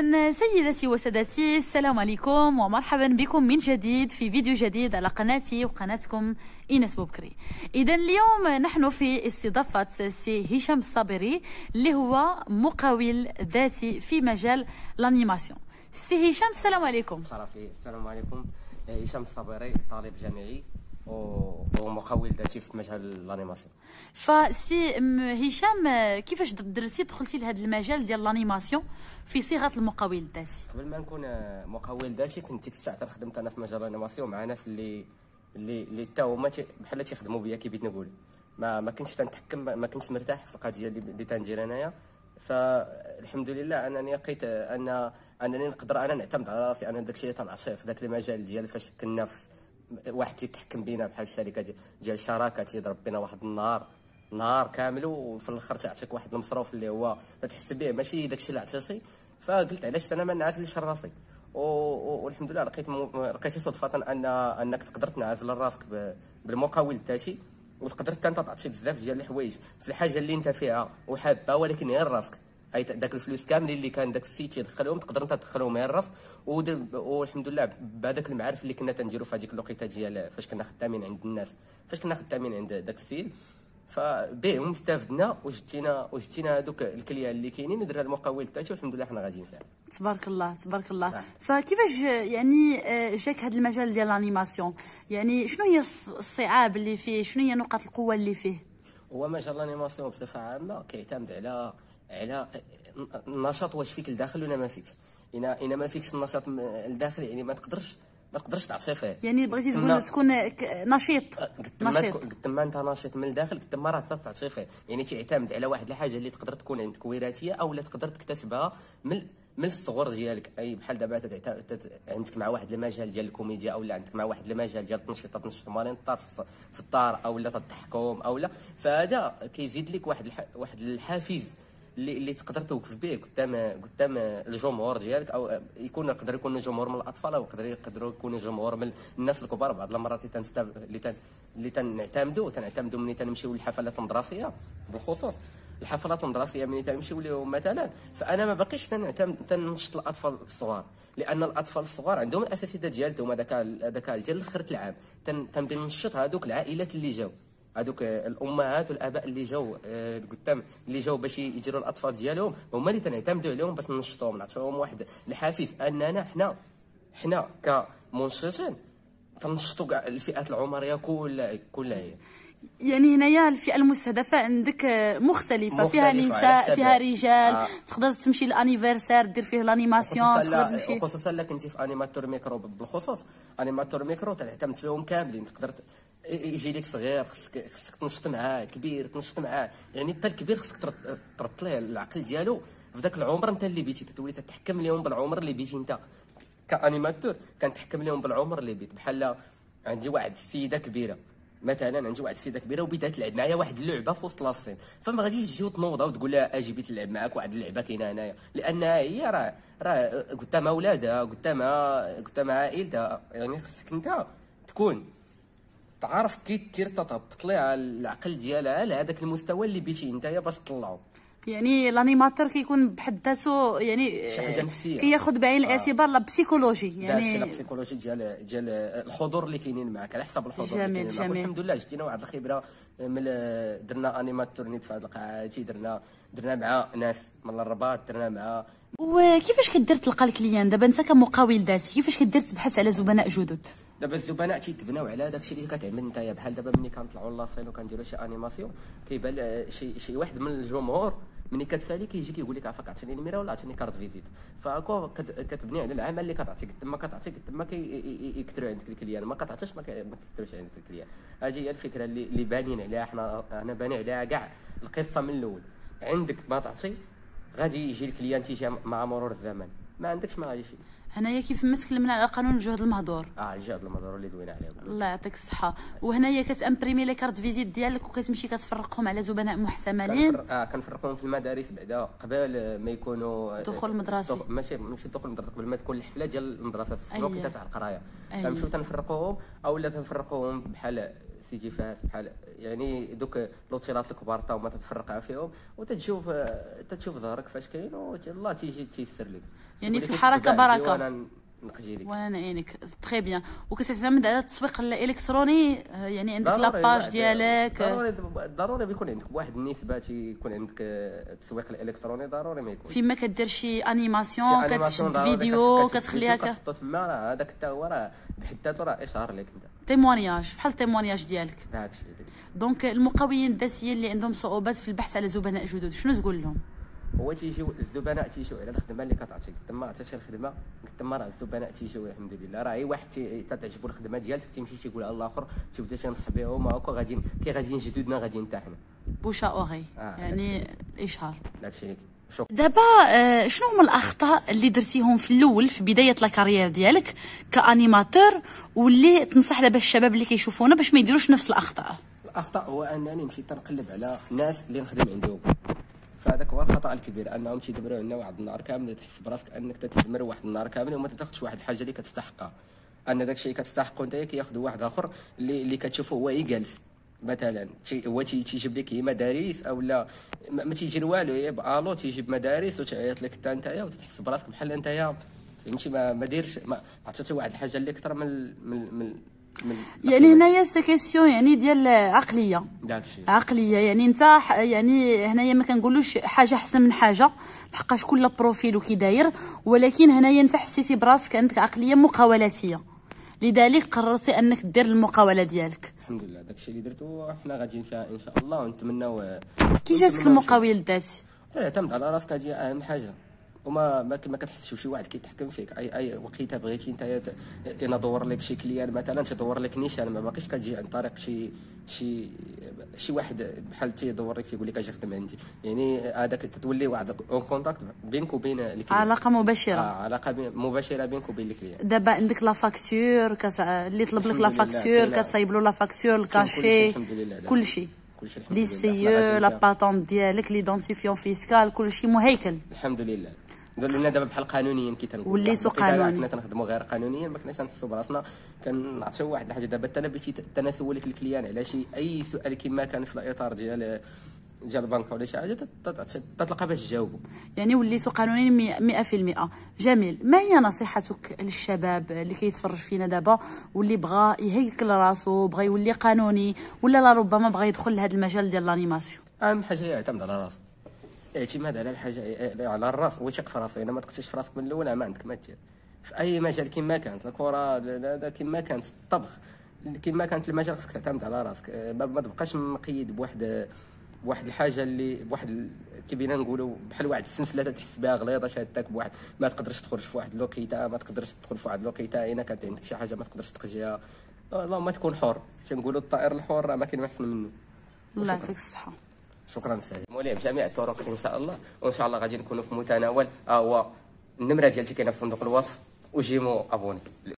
إذا سيداتي وسادتي السلام عليكم ومرحبا بكم من جديد في فيديو جديد على قناتي وقناتكم إناس بوبكري. إذا اليوم نحن في استضافة سي هشام الصابري اللي هو مقاول ذاتي في مجال الانيماسيون. سي هشام السلام عليكم. شرفي السلام عليكم. هشام الصابري طالب جامعي ومقاول ذاتي في مجال الانيماسيون. فسي هشام كيفاش درتي دخلتي لهذا المجال ديال الانيماسيون في صيغه المقاول الذاتي؟ قبل ما نكون مقاول ذاتي كنت كنت خدمت انا في مجال الانيماسيون مع ناس اللي حتى هما بحال تيخدموا بيا كي بغيت نقول ما كنتش تنتحكم ما كنتش مرتاح في القضيه اللي تندير انايا. فالحمد لله انني لقيت انني نقدر انا نعتمد على راسي، انا داكشي اللي تنعصيه في ذاك المجال ديال فاش كنا في واحد تيتحكم بينا بحال الشركه ديال الشراكه تيضرب بينا واحد النهار كامل وفي الاخر تعطيك واحد المصروف اللي هو تحس به ماشي داكشي اللي عطيتي. فقلت علاش انا ما نعزلش راسي، والحمد لله لقيت صدفه انك تقدر تنعزل راسك بالمقاول الذاتي وتقدر حتى انت تعطي بزاف ديال الحوايج في الحاجه اللي انت فيها وحابه، ولكن غير راسك. اي داك الفلوس كاملين اللي كان داك السيت يدخلهم تقدر انت تدخلهم غير الرف، والحمد لله بهذاك المعارف اللي كنا تنديروا في هذيك الوقيته ديال فاش كنا خدامين عند الناس، فاش كنا خدامين عند داك السيل فبهم استفدنا وجدتينا هذوك الكليه اللي كاينين ودرنا المقاول الثاني والحمد لله حنا غاديين فيه. تبارك الله تبارك الله. فكيفاش يعني جاك هذا المجال ديال الانيماسيون؟ يعني شنو هي الصعاب اللي فيه؟ شنو هي نقاط القوه اللي فيه؟ هو مجال الانيماسيون بصفه عامه كيعتمد على النشاط واش فيك لداخل ولا ما فيكش. إنا ما فيكش النشاط لداخل يعني ما تقدرش تعطي فيه. يعني بغيتي تقول تكون نشيط قد ما انت نشيط من الداخل قد ما راه تقدر تعطي فيه، يعني تعتمد على واحد الحاجه اللي تقدر تكون عندك وراثيه او لا تقدر تكتسبها من الصغر ديالك. اي بحال دابا عندك مع واحد المجال ديال الكوميديا او لا عندك مع واحد المجال ديال التنشيط تنشط مارين في الدار او لا تضحكهم او لا، فهذا كيزيد لك واحد الحافز اللي تقدر توقف به قدام الجمهور ديالك، او يقدر يكون جمهور من الاطفال او يقدروا يكونوا جمهور من الناس الكبار. بعض المرات اللي تنعتمدوا ملي تنمشيو للحفلات المدرسيه، بالخصوص الحفلات المدرسيه ملي تنمشيو لهم مثلا، فانا ما باقيش تنشط الاطفال الصغار لان الاطفال الصغار عندهم الاساتذه ديالتهم. هذاك ديال اخر العام تنبدا ننشط هذوك العائلات اللي جاو، هذوك الامهات والاباء اللي جاو قدام اللي جاو باش يديروا الاطفال ديالهم، هما اللي تنعتمدوا عليهم باش ننشطوهم، نعطيوهم واحد الحافز اننا حنا كمنشطين تنشطوا كاع الفئات العمريه كلها. يعني هنايا الفئه المستهدفه عندك مختلفه، فيها نساء فيها رجال. تقدر تمشي للانيفيرسير دير فيه الانيماسيون، تقدر تمشي خصوصا الا كنتي في انيماتور ميكرو. بالخصوص انيماتور ميكرو تعتمد فيهم كاملين، تقدر يجي لك صغير خصك تنشط معاه، كبير تنشط معاه، يعني حتى الكبير خصك ترد ليه العقل ديالو في ذاك العمر انت اللي بيتي، تولي تتحكم لهم بالعمر اللي بيتي انت كانيماتور كنتحكم لهم بالعمر اللي بيت. بحال عندي واحد السيده كبيره مثلا، عندي واحد السيده كبيره وبدات تلعب معايا واحد اللعبه في وسط لاسين، فما غاديش تجي وتنوضها وتقول لها اجي بيت نلعب معاك واحد اللعبه كاينه هنايا، لانها هي راه قدامها ولادها قدامها عائلتها. يعني خصك انت تكون تعرف كي دير تطبط ليها العقل ديالها لهذاك المستوى اللي بيتي نتايا باش تطلعو. يعني الانيماتور كيكون بحد ذاته يعني شي حاجه نفسيه كياخذ بعين الاعتبار لا بسيكولوجي، يعني لا بسيكولوجي ديال الحضور اللي كاينين معك على حسب الحضور اللي كاينين معك. الحمد لله جبتينا واحد الخبره من درنا انيماتور نيت في هذه القاعه، درنا مع ناس من الرباط، درنا مع. وكيفاش كدير تلقى الكليان دابا انت كمقاول ذاتي؟ كيفاش كدير تبحث على زبناء جدد؟ دابا الزبناء تيتبناو على داكشي اللي كتعمل نتايا. بحال دابا ملي كنطلعوا للصين وكنديروا شي انيماسيون كيبان شي واحد من الجمهور ملي كتسالي كيجي كيقول لك عفاك عطيني الميرا ولا عطيني كارت فيزيت، فهاكا كتبني على العمل اللي كتعطي. قد ما كيكثروا عندك الكليان، ما كتعطيش ما كيكثروش عندك الكليان. هذه هي الفكره اللي بانين عليها حنا بانين عليها كاع القصه من الاول. عندك ما تعطي غادي يجي الكليان تيجي مع مرور الزمن، ما عندكش ما غاديش. هنايا كيف ما تكلمنا على قانون الجهد المهدور، الجهد المهدور اللي دوينا عليه الله يعطيك الصحه. وهنايا كتامبريمي لي كارت فيزيت ديالك وكتمشي كتفرقهم على زبناء محتملين. كنفرقهم في المدارس بعدا قبل ما يكونوا دخول مدرسي، ماشي دخول مدرسي، قبل ما تكون الحفله ديال المدرسه في الوقيته تاع القرايه، كنمشيو تنفرقوهم او لا تنفرقوهم بحال سيجي فيها بحال يعني دوك لوطيلات الكبار تا هما تتفرقع فيهم وتتشوف ظهرك فاش كاين والله تيجي تيسر لك يعني في الحركه بركه وانا نقجي لك وانا نعينك تري بيان. وكتعتمد على التسويق الالكتروني يعني عندك لاباج ديالك ضروري بيكون عندك واحد النسبات يكون عندك التسويق الالكتروني ضروري ما يكون فيما كدير شي انيماسيون كتشد فيديو كتخليها كتحطو تما راه هذاك حتى هو راه بحد ذاته راه اشهر لك انت تيمونياج بحال التيمونياج ديالك داكشي. دونك المقويين الذاتيين اللي عندهم صعوبات في البحث على زبناء جدد شنو تقول لهم؟ هو تيجيو الزبناء تيجيو على الخدمه اللي كتعطيك تما عطاتك الخدمه تما راه الزبناء تيجيو الحمد لله راه اي واحد تتعجبو الخدمه ديالك تيمشي تيقولها للاخر تيبدا تنصح بهم هاكا غادي كي غادي جدودنا غادي نتاحنا بوشا اوغي يعني الاشهار داكشي اللي شكرا. دابا شنو هما الاخطاء اللي درتيهم في الاول في بدايه لاكاريير ديالك كانيماتور واللي تنصح دابا الشباب اللي كيشوفونا باش ما يديروش نفس الاخطاء؟ الاخطاء هو انني مشيت تنقلب على الناس اللي نخدم عندهم فهذاك هو الخطا الكبير انهم تيدبروا عندنا واحد النهار كامل تحس براسك انك تتدمر واحد النهار كامل وما تاخذش واحد الحاجه اللي كتستحقها ان داك الشيء كتستحقو نتايا كياخذ واحد اخر اللي كتشوفه هو يجلس مثلا هو تيجيب لك مدارس او لا ما تيجير والو بالو تيجيب مدارس وتعيط لك حتى نتايا وتحس براسك بحال نتايا فهمتي ما دايرش عطيتي واحد الحاجه اللي اكثر من يعني هنايا سي كيسيون يعني ديال عقليه داكشي عقليه يعني انت يعني هنايا ما كنقولوش حاجه احسن من حاجه لحقاش كل بروفيل وكي داير ولكن هنايا انت حسيتي براسك عندك عقليه مقاولاتيه لذلك قررتي انك دير المقاوله ديالك الحمد لله داكشي اللي درتو حنا غاديين فيها ان شاء الله ونتمناو. كي جاتك المقاول الذاتي؟ اعتمد على راسك هادي اهم حاجه وما كتحسش بشي واحد كيتحكم فيك اي وقيته بغيتي نتايا انا ندور لك شي كليان مثلا تدور لك نيشان ما باقيش كتجي عن طريق شي واحد بحال تيدور لك تيقول لك اجي خدم عندي يعني هذاك تتولي واحد اون كونتاكت بينك وبين الكليان علاقه مباشره علاقه مباشره بينك وبين الكليان. دابا عندك لا فاكتور اللي يطلب لك لا فاكتور كتصايب له لا فاكتور الكاشي كلشي لي سيو لا باتون ديالك ليدونتيفيون فيسكال كلشي مهيكل الحمد لله قالوا لنا دابا بحال قانونيا كي تنقول وليتو قانوني كنا تنخدموا غير قانونيا ما كناش تنحسوا براسنا كنعطيو واحد الحاجه دابا حتى انا بغيتي تنسول لك الكليان على شي اي سؤال كما كان في الاطار ديال البنك ولا شي حاجه تتلقى باش تجاوبوا يعني وليتو قانونيا 100%. جميل، ما هي نصيحتك للشباب اللي كيتفرج فينا دابا واللي بغى يهيكل راسو بغى يولي قانوني ولا ربما بغى يدخل لهذا المجال ديال الانيماسيون؟ اهم حاجه يعتمد على راسو الاعتماد على الحاجه على الراس وثق في راسك الا ما تقتش في راسك من الاول ما عندك ما دير في اي مجال كما كانت الكره كما كانت الطبخ كما كانت المجال خصك تعتمد على راسك ما تبقاش مقيد بواحد الحاجه اللي بواحد كي بينا نقولوا بحال واحد السلسله تحس بها غليظه شادتك بواحد ما تقدرش تخرج في واحد الوقيته الا كانت عندك شي حاجه ما تقدرش تقجيها اللهم تكون حر تنقولوا الطائر الحر راه ما كاين ما احسن منه. الله يعطيك الصحه. شكرا سيدي مولاي بجميع الطرق ان شاء الله وان شاء الله غادي نكونوا في متناول النمره ديالتي كاينه في صندوق الوصف وجيمو ابوني.